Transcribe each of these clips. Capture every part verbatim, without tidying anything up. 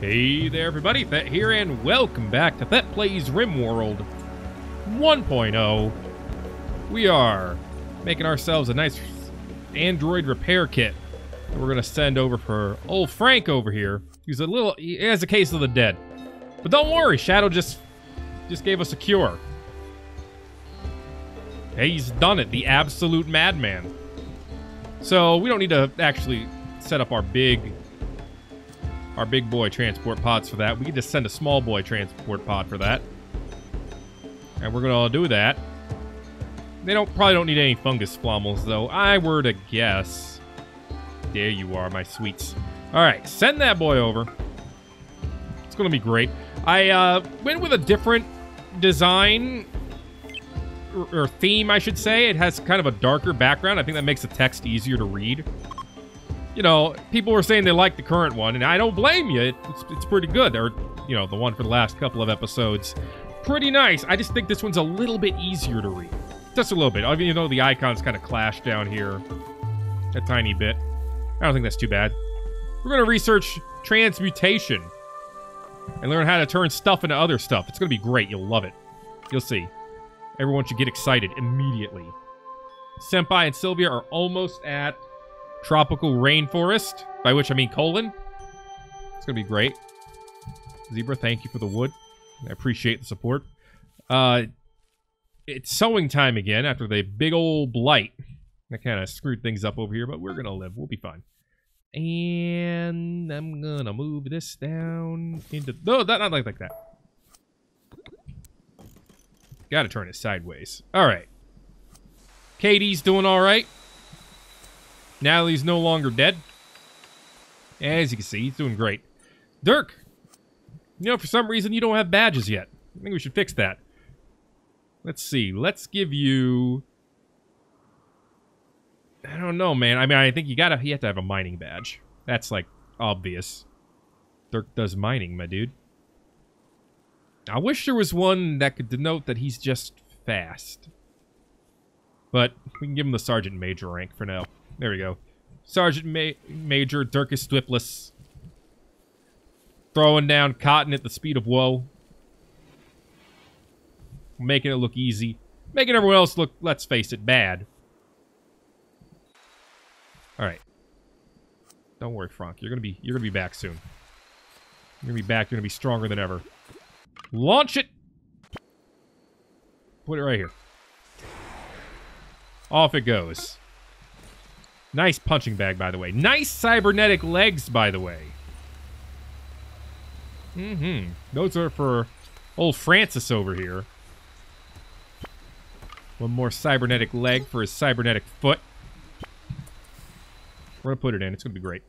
Hey there everybody, Thet here, and welcome back to Thet Plays Rimworld one point oh. We are making ourselves a nice android repair kit that we're going to send over for old Phrankk over here. He's a little, he has a case of the dead. But don't worry, Shadow just, just gave us a cure. Hey, he's done it, the absolute madman. So we don't need to actually set up our big... Our big boy transport pods for that. We can just send a small boy transport pod for that. And we're gonna do that. They don't probably don't need any fungus flommels though, I were to guess. There you are, my sweets. Alright, send that boy over. It's gonna be great. I uh, went with a different design or, or theme, I should say. It has kind of a darker background. I think that makes the text easier to read. You know, people were saying they like the current one, and I don't blame you. It, it's, it's pretty good. Or, you know, the one for the last couple of episodes. Pretty nice. I just think this one's a little bit easier to read. Just a little bit. Even though the icons kind of clash down here a tiny bit. I don't think that's too bad. We're going to research transmutation and learn how to turn stuff into other stuff. It's going to be great. You'll love it. You'll see. Everyone should get excited immediately. Senpai and Sylvia are almost at... Tropical Rainforest, by which I mean colon. It's gonna be great. Zebra, thank you for the wood. I appreciate the support. Uh, it's sowing time again after the big old blight. That kind of screwed things up over here, but we're gonna live. We'll be fine. And I'm gonna move this down into... No, that, not like, like that. Gotta turn it sideways. All right. Katie's doing all right. Natalie's no longer dead. As you can see, he's doing great. Dirk! You know, for some reason, you don't have badges yet. I think we should fix that. Let's see. Let's give you... I don't know, man. I mean, I think you gotta... You have to have a mining badge. That's, like, obvious. Dirk does mining, my dude. I wish there was one that could denote that he's just fast. But we can give him the Sergeant Major rank for now. There we go. Sergeant Ma- Major, Dirk is Swiftless. Throwing down cotton at the speed of woe. Making it look easy. Making everyone else look, let's face it, bad. Alright. Don't worry, Phrankk. You're gonna be you're gonna be back soon. You're gonna be back, you're gonna be stronger than ever. Launch it! Put it right here. Off it goes. Nice punching bag, by the way. Nice cybernetic legs, by the way. Mm-hmm. Those are for old Francis over here. One more cybernetic leg for his cybernetic foot. We're going to put it in. It's going to be great.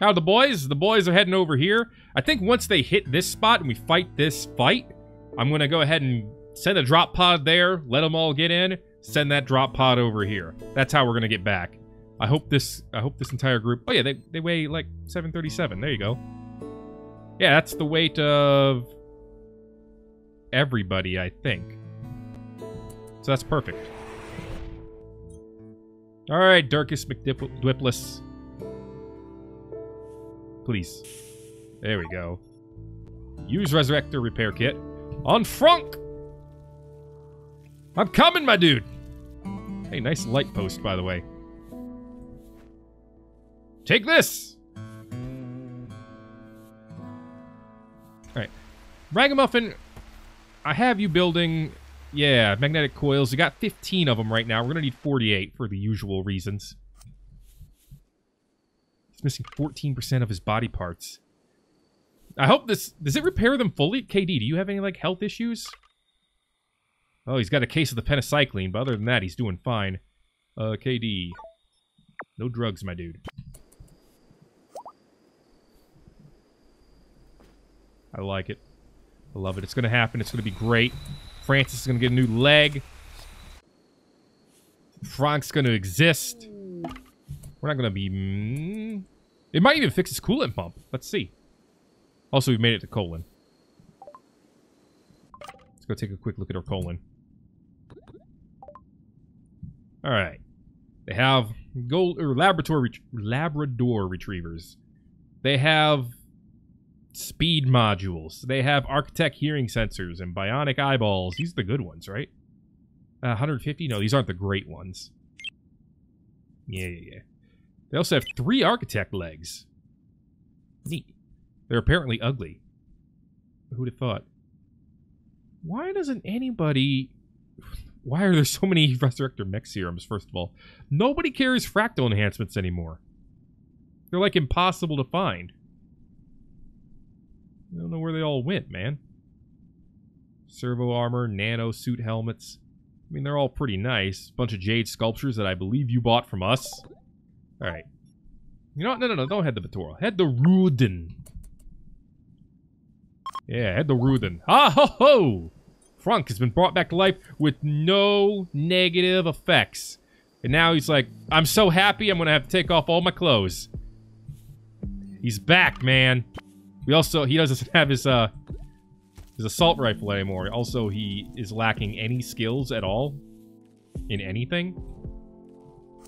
How are the boys? The boys are heading over here. I think once they hit this spot and we fight this fight, I'm going to go ahead and send a drop pod there, let them all get in. Send that drop pod over here. That's how we're gonna get back. I hope this I hope this entire group... Oh yeah, they, they weigh like seven thirty-seven. There you go. Yeah, that's the weight of everybody, I think. So that's perfect. Alright, Dirkus McDwipless. Please. There we go. Use Resurrector Repair Kit. On Phrankk! I'm coming, my dude! Hey, nice light post, by the way. Take this! Alright. Ragamuffin, I have you building... Yeah, magnetic coils. You got fifteen of them right now. We're gonna need forty-eight for the usual reasons. He's missing fourteen percent of his body parts. I hope this... Does it repair them fully? K D, do you have any, like, health issues? Oh, he's got a case of the penicillin, but other than that, he's doing fine. Uh, K D. No drugs, my dude. I like it. I love it. It's gonna happen. It's gonna be great. Francis is gonna get a new leg. Phrank's gonna exist. We're not gonna be... Mm, it might even fix his coolant pump. Let's see. Also, we've made it to colon. Let's go take a quick look at our colon. All right, they have gold or laboratory ret- Labrador retrievers. They have Speed modules. They have Architect hearing sensors and bionic eyeballs. These are the good ones, right? Uh, one hundred fifty? No, these aren't the great ones. Yeah, yeah, yeah. They also have three Architect legs. Neat. They're apparently ugly. Who'd have thought? Why doesn't anybody... Why are there so many Resurrector mech serums, first of all? Nobody carries fractal enhancements anymore. They're, like, impossible to find. I don't know where they all went, man. Servo armor, nano suit helmets. I mean, they're all pretty nice. Bunch of jade sculptures that I believe you bought from us. Alright. You know what? No, no, no. Don't head the Vitoral. Head the Ruden. Yeah, head the Ruden. Ah, ho, ho! Phrankk has been brought back to life with no negative effects. And now he's like, I'm so happy I'm gonna have to take off all my clothes. He's back, man. We also, he doesn't have his, uh, his assault rifle anymore. Also, he is lacking any skills at all in anything.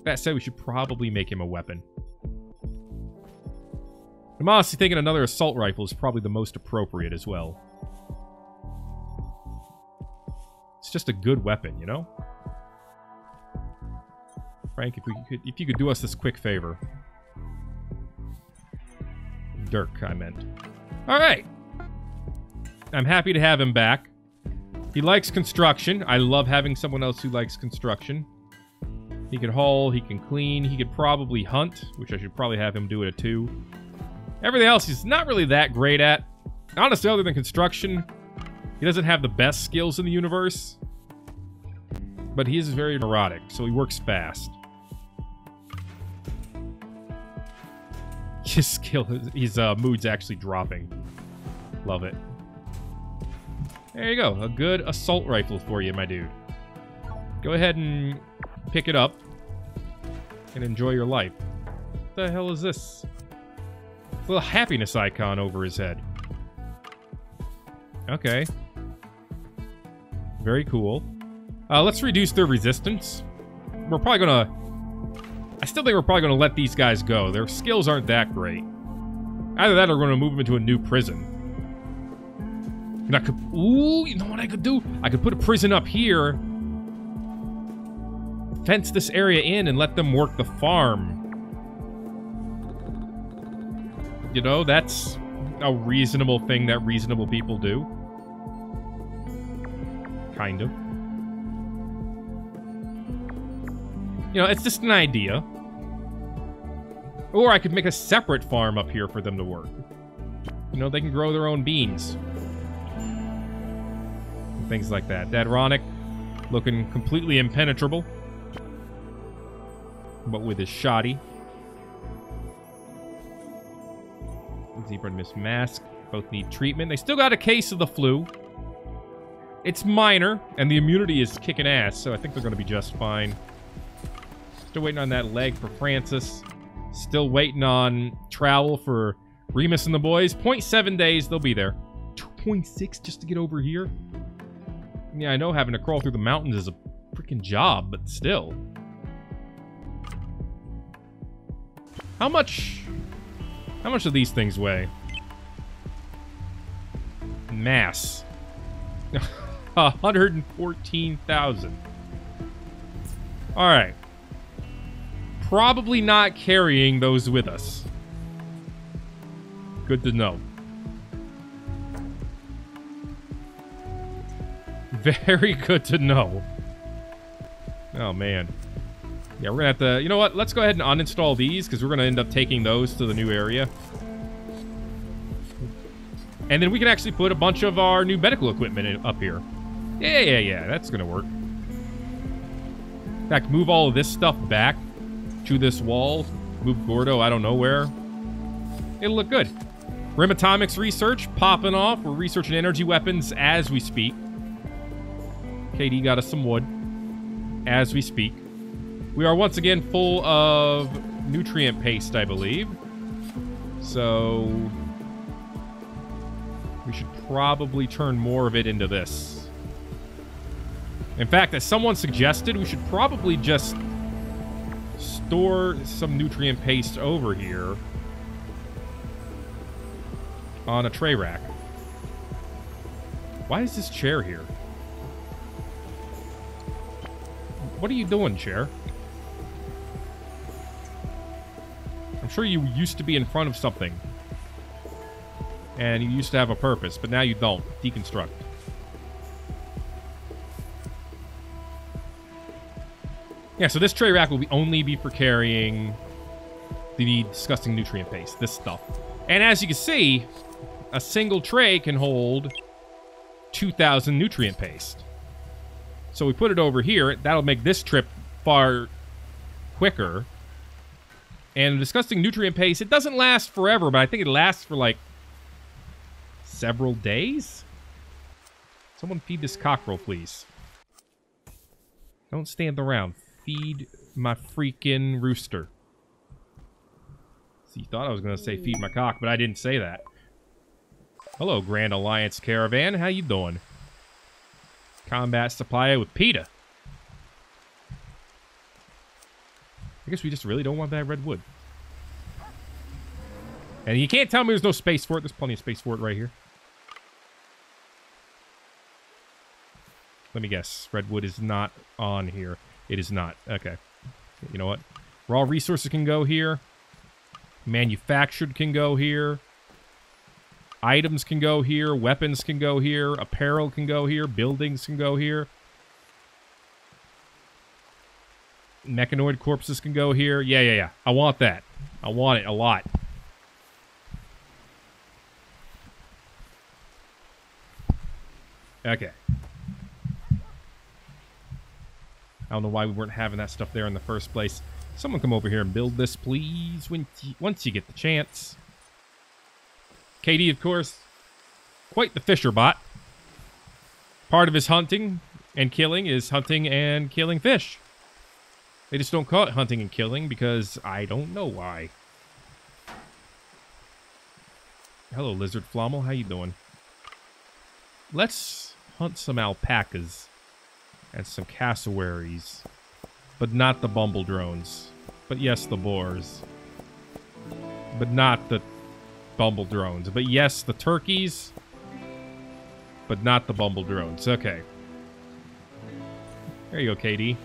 That said, we should probably make him a weapon. I'm honestly thinking another assault rifle is probably the most appropriate as well. It's just a good weapon, you know? Phrankk, if we could, if you could do us this quick favor. Dirk, I meant. Alright! I'm happy to have him back. He likes construction. I love having someone else who likes construction. He can haul, he can clean, he could probably hunt, which I should probably have him do it at two. Everything else he's not really that great at. Honestly, other than construction, he doesn't have the best skills in the universe. But he is very neurotic, so he works fast. His skill, his uh, mood's actually dropping. Love it. There you go. A good assault rifle for you, my dude. Go ahead and pick it up and enjoy your life. What the hell is this? A little happiness icon over his head. Okay. Very cool. Uh, let's reduce their resistance. We're probably gonna... I still think we're probably going to let these guys go. Their skills aren't that great. Either that or we're going to move them into a new prison. And I could... Ooh, you know what I could do? I could put a prison up here. Fence this area in and let them work the farm. You know, that's a reasonable thing that reasonable people do. Kind of. You know, it's just an idea. Or I could make a separate farm up here for them to work. You know, they can grow their own beans. And things like that. Dadronic, looking completely impenetrable. But with his shoddy. Zebra and Miss Mask both need treatment. They still got a case of the flu. It's minor, and the immunity is kicking ass, so I think they're going to be just fine. Still waiting on that leg for Francis. Still waiting on travel for Remus and the boys. zero point seven days, they'll be there. two point six just to get over here? Yeah, I know having to crawl through the mountains is a freaking job, but still. How much... How much do these things weigh? Mass. one hundred fourteen thousand. Alright. Probably not carrying those with us. Good to know. Very good to know. Oh, man. Yeah, we're going to have to... You know what? Let's go ahead and uninstall these, because we're going to end up taking those to the new area. And then we can actually put a bunch of our new medical equipment in, up here. Yeah, yeah, yeah. That's going to work. In fact, move all of this stuff back. To this wall, move Gordo, I don't know where. It'll look good. Rimatomics research, popping off. We're researching energy weapons as we speak. K D got us some wood as we speak. We are once again full of nutrient paste, I believe. So we should probably turn more of it into this. In fact, as someone suggested, we should probably just... store some nutrient paste over here. on a tray rack. Why is this chair here? What are you doing, chair? I'm sure you used to be in front of something. And you used to have a purpose, but now you don't. Deconstruct. Yeah, so this tray rack will be only be for carrying the disgusting nutrient paste, this stuff. And as you can see, a single tray can hold two thousand nutrient paste. So we put it over here. That'll make this trip far quicker. And the disgusting nutrient paste, it doesn't last forever, but I think it lasts for like several days? Someone feed this cockerel, please. Don't stand around. Feed my freaking rooster. So you thought I was going to say feed my cock, but I didn't say that. Hello, Grand Alliance Caravan. How you doing? Combat supply with PETA. I guess we just really don't want that red wood. And you can't tell me there's no space for it. There's plenty of space for it right here. Let me guess. Redwood is not on here. It is not. Okay. You know what? Raw resources can go here. Manufactured can go here. Items can go here. Weapons can go here. Apparel can go here. Buildings can go here. Mechanoid corpses can go here. Yeah, yeah, yeah. I want that. I want it a lot. Okay. I don't know why we weren't having that stuff there in the first place. Someone come over here and build this, please, when once you get the chance. K D, of course, quite the fisher bot. Part of his hunting and killing is hunting and killing fish. They just don't call it hunting and killing because I don't know why. Hello, Lizard Flommel. How you doing? Let's hunt some alpacas. And some cassowaries. But not the bumble drones. But yes, the boars. But not the bumble drones. But yes, the turkeys. But not the bumble drones. Okay. There you go, K D.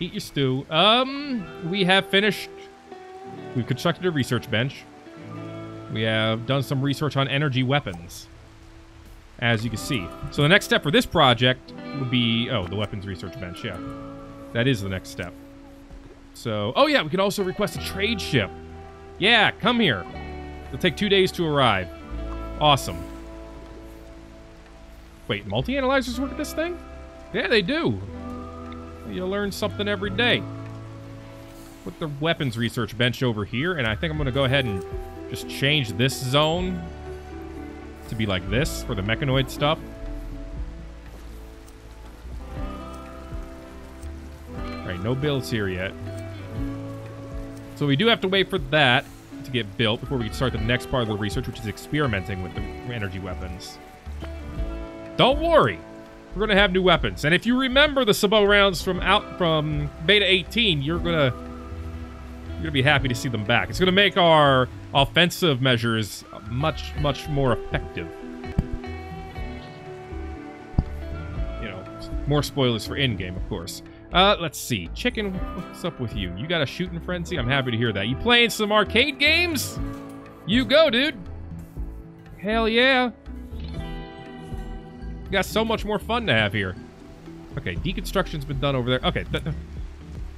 Eat your stew. Um, we have finished... We've constructed a research bench. We have done some research on energy weapons. As you can see. So the next step for this project would be... Oh, the weapons research bench, yeah. That is the next step. So... Oh, yeah, we can also request a trade ship. Yeah, come here. It'll take two days to arrive. Awesome. Wait, multi-analyzers work at this thing? Yeah, they do. You learn something every day. Put the weapons research bench over here, and I think I'm going to go ahead and just change this zone to be like this for the mechanoid stuff. Alright, no builds here yet. So we do have to wait for that to get built before we can start the next part of the research, which is experimenting with the energy weapons. Don't worry! We're gonna have new weapons. And if you remember the Sabot rounds from out from beta eighteen, you're gonna You're gonna be happy to see them back. It's gonna make our offensive measures much, much more effective. You know, more spoilers for in-game, of course. Uh, let's see. Chicken, what's up with you? You got a shooting frenzy? I'm happy to hear that. You playing some arcade games? You go, dude. Hell yeah. You got so much more fun to have here. Okay, deconstruction's been done over there. Okay, th th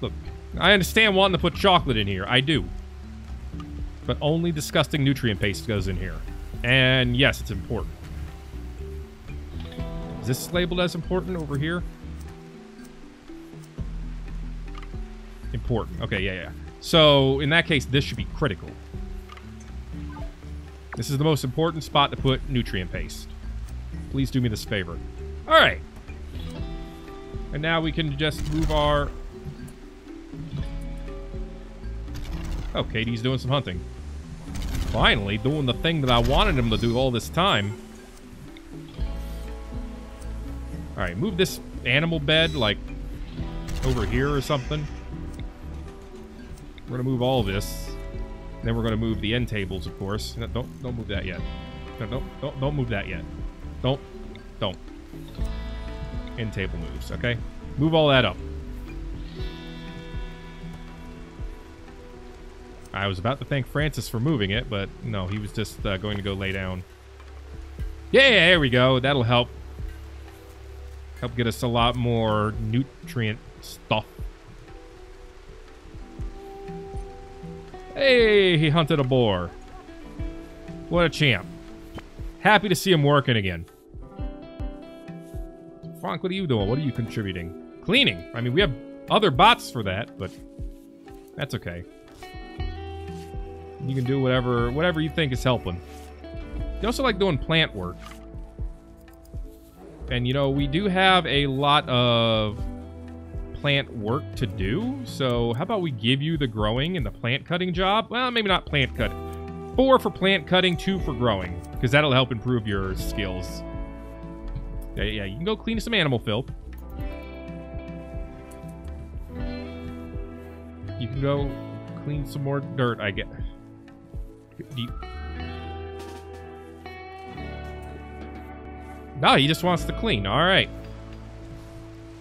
look. I understand wanting to put chocolate in here. I do. But only disgusting nutrient paste goes in here. And yes, it's important. Is this labeled as important over here? Important. Okay, yeah, yeah. So, in that case, this should be critical. This is the most important spot to put nutrient paste. Please do me this favor. Alright. And now we can just move our... Oh, K D's doing some hunting. Finally, doing the thing that I wanted him to do all this time. Alright, move this animal bed, like, over here or something. We're gonna move all this. And then we're going to move the end tables, of course. No, don't don't move that yet. No, don't don't don't move that yet. Don't don't. End table moves. Okay, move all that up. I was about to thank Francis for moving it, but no, he was just uh, going to go lay down. Yeah, there we go. That'll help. Help get us a lot more nutrient stuff. Hey, he hunted a boar. What a champ. Happy to see him working again. Phrankk, what are you doing? What are you contributing? Cleaning. I mean, we have other bots for that, but that's okay. You can do whatever whatever you think is helping. You also like doing plant work. And, you know, we do have a lot of plant work to do. So how about we give you the growing and the plant cutting job? Well, maybe not plant cutting. Four for plant cutting, two for growing. Because that'll help improve your skills. Yeah, yeah, you can go clean some animal filth. You can go clean some more dirt, I guess. Deep. No, he just wants to clean. All right.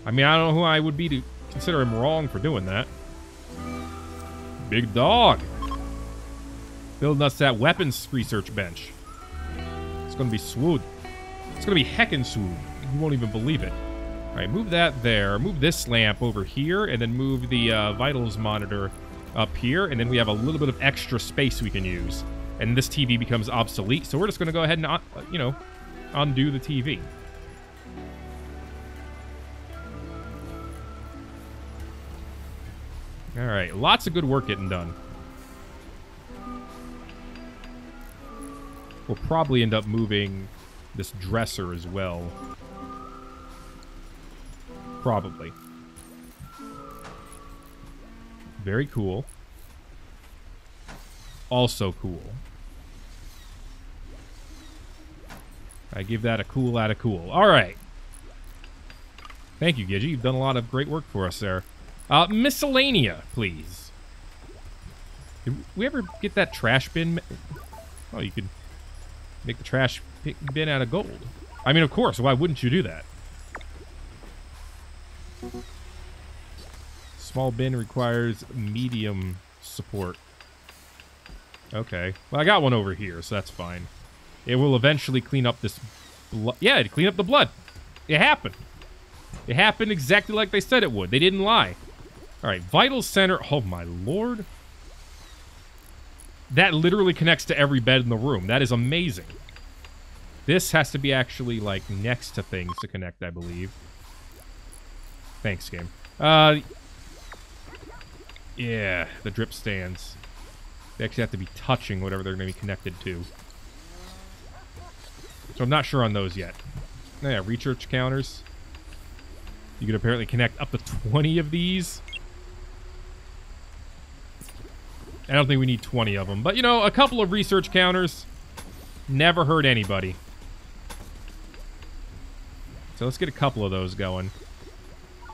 I mean, I don't know who I would be to consider him wrong for doing that. Big dog. Building us that weapons research bench. It's going to be swood. It's going to be heckin' swood. You won't even believe it. All right, move that there. Move this lamp over here, and then move the uh, vitals monitor up here, and then we have a little bit of extra space we can use. And this T V becomes obsolete, so we're just going to go ahead and, uh, you know, undo the T V. All right, lots of good work getting done. We'll probably end up moving this dresser as well. Probably. Very cool. Also cool. I give that a cool out of cool. All right. Thank you, Gidgey. You've done a lot of great work for us there. Uh, miscellanea, please. Did we ever get that trash bin? Oh, you could make the trash bin out of gold. I mean, of course. Why wouldn't you do that? Small bin requires medium support. Okay. Well, I got one over here, so that's fine. It will eventually clean up this blood. Yeah, it'd clean up the blood. It happened. It happened exactly like they said it would. They didn't lie. All right, vital center. Oh, my Lord. That literally connects to every bed in the room. That is amazing. This has to be actually, like, next to things to connect, I believe. Thanks, game. Uh, yeah, the drip stands. They actually have to be touching whatever they're going to be connected to. So I'm not sure on those yet. Oh, yeah, research counters. You can apparently connect up to twenty of these. I don't think we need twenty of them. But, you know, a couple of research counters never hurt anybody. So let's get a couple of those going.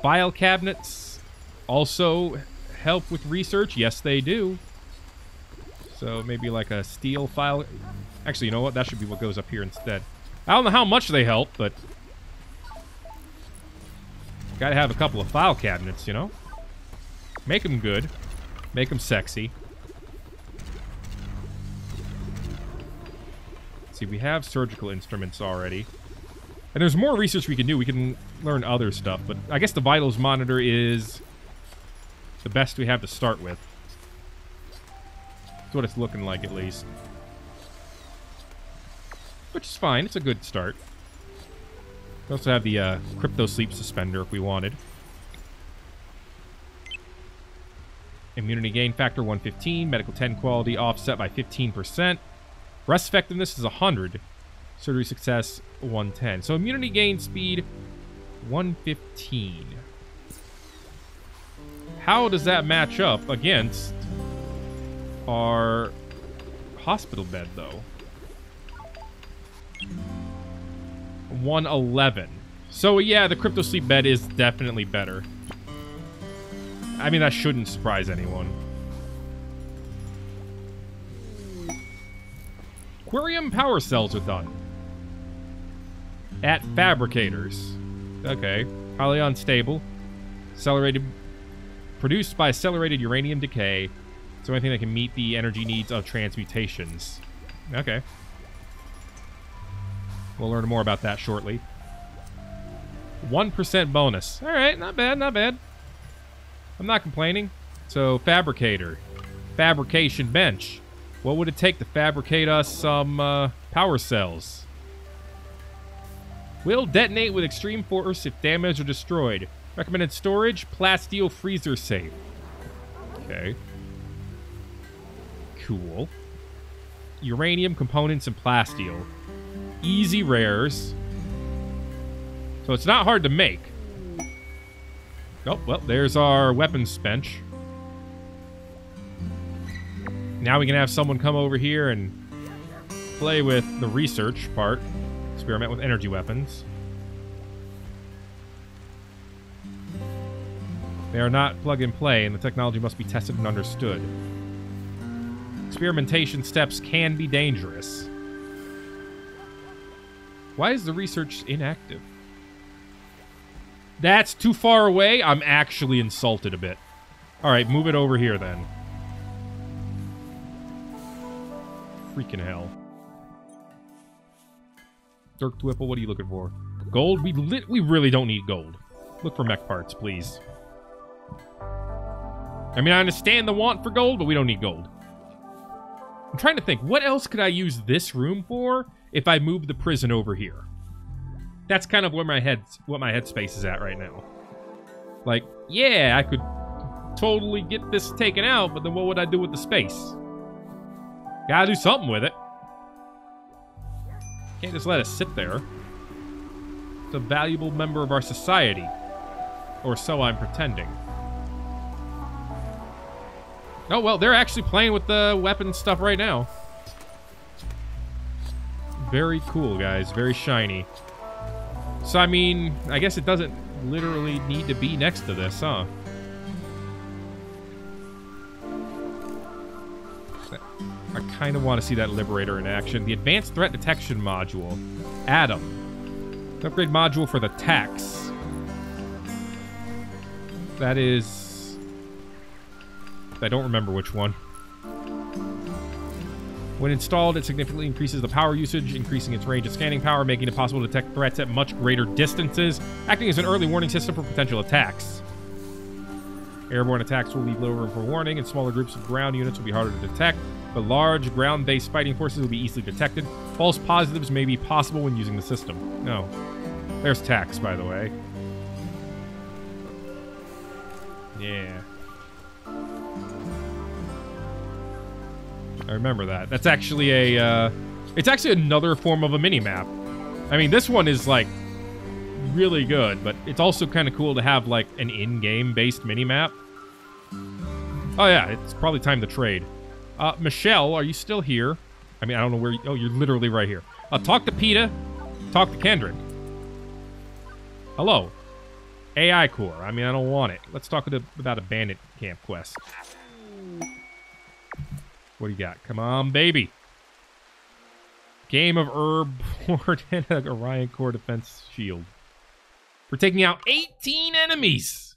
File cabinets also help with research. Yes, they do. So maybe like a steel file. Actually, you know what? That should be what goes up here instead. I don't know how much they help, but gotta have a couple of file cabinets, you know? Make them good. Make them sexy. Let's see, we have surgical instruments already. And there's more research we can do. We can learn other stuff, but I guess the vitals monitor is the best we have to start with. That's what it's looking like, at least. Which is fine. It's a good start. We also have the uh, Crypto Sleep Suspender if we wanted. Immunity gain factor one fifteen. Medical ten quality offset by fifteen percent. Rest effectiveness is one hundred. Surgery success one ten. So immunity gain speed one fifteen. How does that match up against our hospital bed, though? one eleven. So, yeah, the Crypto Sleep bed is definitely better. I mean, that shouldn't surprise anyone. Quirium power cells are done. At fabricators. Okay. Highly unstable. Accelerated. Produced by accelerated uranium decay. So anything that can meet the energy needs of transmutations. Okay. We'll learn more about that shortly. one percent bonus. Alright, not bad, not bad. I'm not complaining. So, fabricator. Fabrication bench. What would it take to fabricate us some uh, power cells? Will detonate with extreme force if damaged or destroyed. Recommended storage, plasteel freezer safe. Okay. Cool. Uranium components and plasteel. Easy rares. So it's not hard to make. Oh, well, there's our weapons bench. Now we can have someone come over here and play with the research part. Experiment with energy weapons. They are not plug and play, and the technology must be tested and understood. Experimentation steps can be dangerous. Why is the research inactive? That's too far away. I'm actually insulted a bit. All right, move it over here then. Freaking hell. Dirk Dwipple, what are you looking for? Gold? We lit. We really don't need gold. Look for mech parts, please. I mean, I understand the want for gold, but we don't need gold. I'm trying to think. What else could I use this room for if I move the prison over here? That's kind of where my head's, what my headspace is at right now. Like, yeah, I could totally get this taken out, but then what would I do with the space? Gotta do something with it. Can't just let it sit there. It's a valuable member of our society. Or so I'm pretending. Oh, well, they're actually playing with the weapon stuff right now. Very cool, guys. Very shiny. So, I mean, I guess it doesn't literally need to be next to this, huh? I kind of want to see that Liberator in action. The Advanced Threat Detection Module. Atom. Upgrade module for the tax. That is... I don't remember which one. When installed, it significantly increases the power usage, increasing its range of scanning power, making it possible to detect threats at much greater distances, acting as an early warning system for potential attacks. Airborne attacks will leave little room for warning, and smaller groups of ground units will be harder to detect, but large ground-based fighting forces will be easily detected. False positives may be possible when using the system. No. There's tax, by the way. Yeah. I remember that. That's actually a, uh... It's actually another form of a mini-map. I mean, this one is, like, really good, but it's also kind of cool to have, like, an in-game-based mini-map. Oh, yeah, it's probably time to trade. Uh, Michelle, are you still here? I mean, I don't know where you... Oh, you're literally right here. Uh, talk to PETA. Talk to Kendrick. Hello. A I Corps. I mean, I don't want it. Let's talk about a bandit camp quest. What do you got? Come on, baby. Game of herb ward and an Orion Core defense shield. We're taking out eighteen enemies.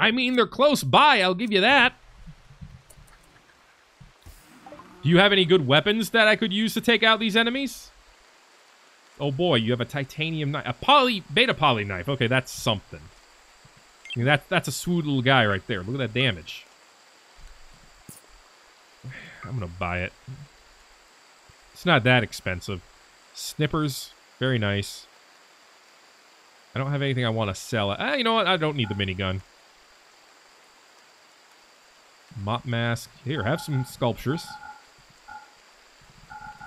I mean, they're close by. I'll give you that. Do you have any good weapons that I could use to take out these enemies? Oh, boy. You have a titanium knife. A poly beta poly knife. Okay, that's something. I mean, that, that's a swoot little guy right there. Look at that damage. I'm going to buy it. It's not that expensive. Snippers. Very nice. I don't have anything I want to sell. Ah, you know what? I don't need the minigun. Mop mask. Here, have some sculptures.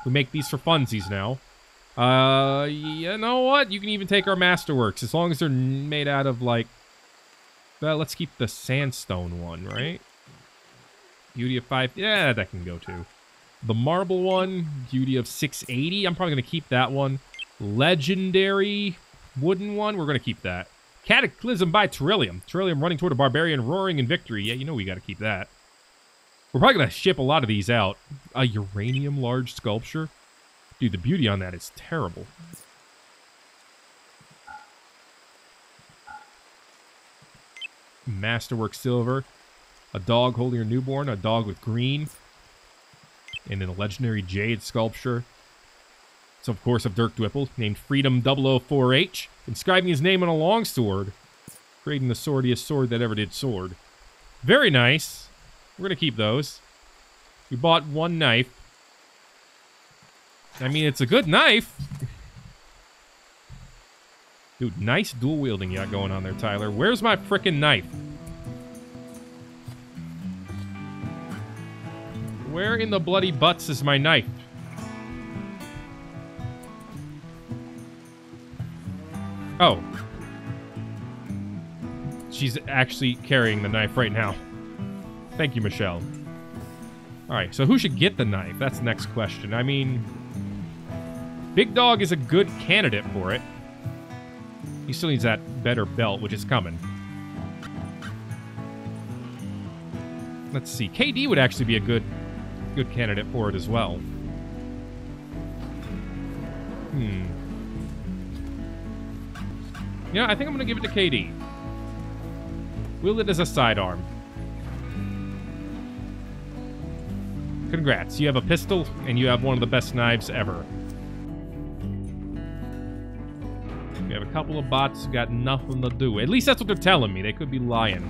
We make these for funsies now. Uh, you know what? You can even take our masterworks. As long as they're made out of, like... Well, let's keep the sandstone one, right? Beauty of five, yeah, that can go too. The marble one, beauty of six eighty. I'm probably going to keep that one. Legendary wooden one, we're going to keep that. Cataclysm by Trillium. Trillium running toward a barbarian, roaring in victory. Yeah, you know we got to keep that. We're probably going to ship a lot of these out. A uranium large sculpture. Dude, the beauty on that is terrible. Masterwork silver. A dog holding a newborn. A dog with green. And then a legendary jade sculpture. So, of course, of Dirk Dwipple, named Freedom double oh four H. Inscribing his name on a long sword. Creating the swordiest sword that ever did sword. Very nice. We're going to keep those. We bought one knife. I mean, it's a good knife. Dude, nice dual wielding you got going on there, Tyler. Where's my frickin' knife? Where in the bloody butts is my knife? Oh. She's actually carrying the knife right now. Thank you, Michelle. Alright, so who should get the knife? That's the next question. I mean... Big Dog is a good candidate for it. He still needs that better belt, which is coming. Let's see. K D would actually be a good good candidate for it as well. Hmm. Yeah, I think I'm going to give it to K D. Wield it as a sidearm. Congrats. You have a pistol, and you have one of the best knives ever. We have a couple of bots who got nothing to do. At least that's what they're telling me. They could be lying.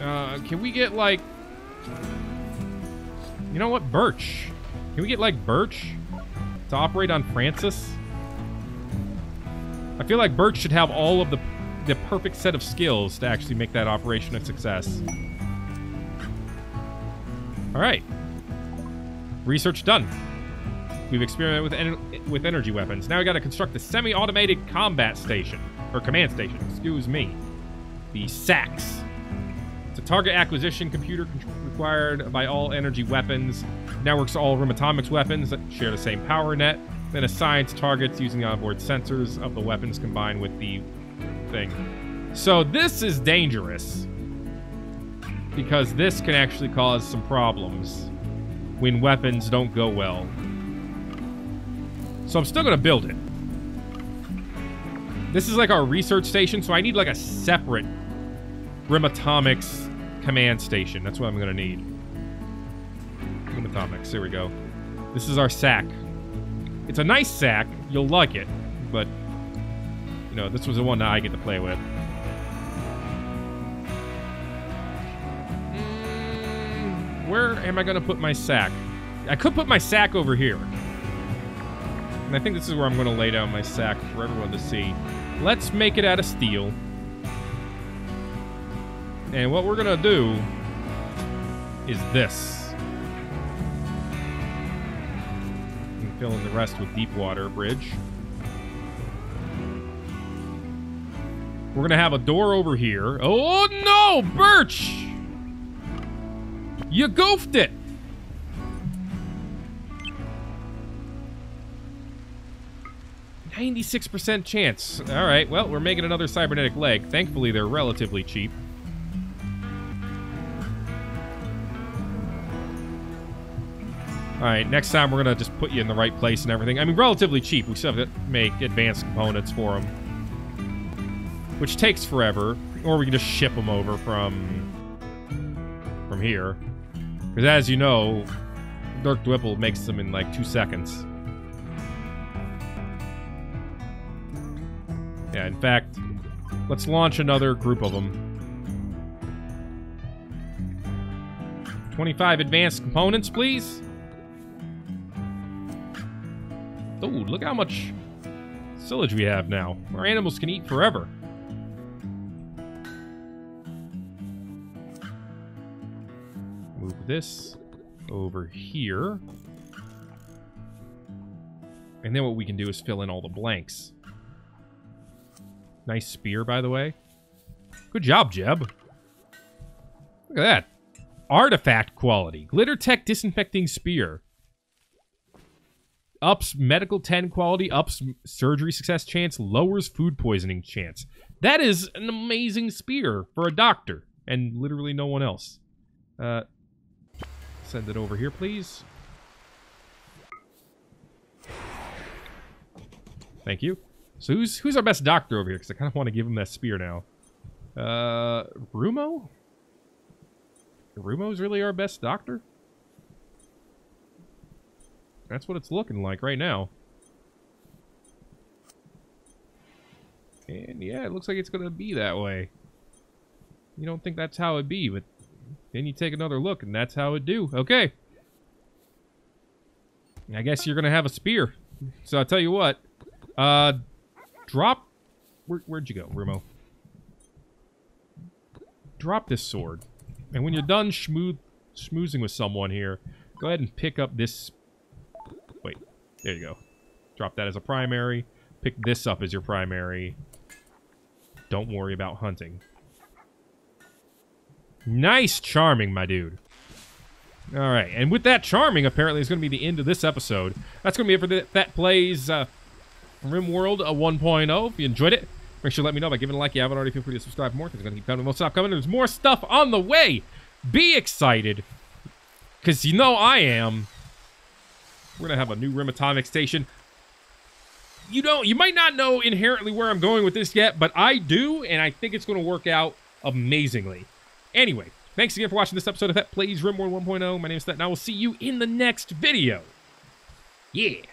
Uh, can we get, like... You know what? Birch. Can we get, like, Birch to operate on Francis? I feel like Birch should have all of the, the perfect set of skills to actually make that operation a success. All right. Research done. We've experimented with en with energy weapons. Now we got to construct a semi-automated combat station. Or command station, excuse me. The SACS. It's a target acquisition computer required by all energy weapons. Networks all Rimatomics weapons that share the same power net. Then assigns targets using onboard sensors of the weapons combined with the thing. So this is dangerous. Because this can actually cause some problems when weapons don't go well. So I'm still gonna build it. This is like our research station, so I need like a separate Rimatomics command station. That's what I'm gonna need. Rimatomics, here we go. This is our sack. It's a nice sack, you'll like it, but you know, this was the one that I get to play with. Where am I going to put my sack? I could put my sack over here. And I think this is where I'm going to lay down my sack for everyone to see. Let's make it out of steel. And what we're going to do is this. And fill in the rest with deep water bridge. We're going to have a door over here. Oh no, Birch! You goofed it! ninety-six percent chance. Alright, well, we're making another cybernetic leg. Thankfully, they're relatively cheap. Alright, next time we're gonna just put you in the right place and everything. I mean, relatively cheap. We still have to make advanced components for them. Which takes forever. Or we can just ship them over from... from here. Because as you know, Dirk Dwipple makes them in like two seconds. Yeah, in fact, let's launch another group of them. twenty-five advanced components, please. Oh, look how much silage we have now. Our animals can eat forever. This over here. And then what we can do is fill in all the blanks. Nice spear, by the way. Good job, Jeb. Look at that. Artifact quality. Glitter Tech Disinfecting Spear. Ups medical ten quality, ups surgery success chance, lowers food poisoning chance. That is an amazing spear for a doctor. and literally no one else. Uh, send it over here, please. Thank you. So who's who's our best doctor over here? Because I kind of want to give him that spear now. Uh, Rumo? Rumo's really our best doctor? That's what it's looking like right now. And yeah, it looks like it's going to be that way. You don't think that's how it be, but then you take another look and that's how it do. Okay. I guess you're going to have a spear. So I'll tell you what. Uh, drop... Where, where'd you go, Rumo? Drop this sword. And when you're done schmoo schmoozing with someone here, go ahead and pick up this... Wait. There you go. Drop that as a primary. Pick this up as your primary. Don't worry about hunting. Nice charming, my dude. Alright, and with that charming, apparently, is going to be the end of this episode. That's going to be it for the, That Plays... Uh, Rimworld one point oh. If you enjoyed it, make sure to let me know by giving a like. If you haven't already, feel free to subscribe for more, because it's going to keep coming. We'll stop coming. There's more stuff on the way. Be excited, because you know I am. We're going to have a new Rimatomics station. You don't, you might not know inherently where I'm going with this yet, but I do, and I think it's going to work out amazingly. Anyway, thanks again for watching this episode of That Plays Rimworld one point oh. My name is Thet, and I will see you in the next video. Yeah.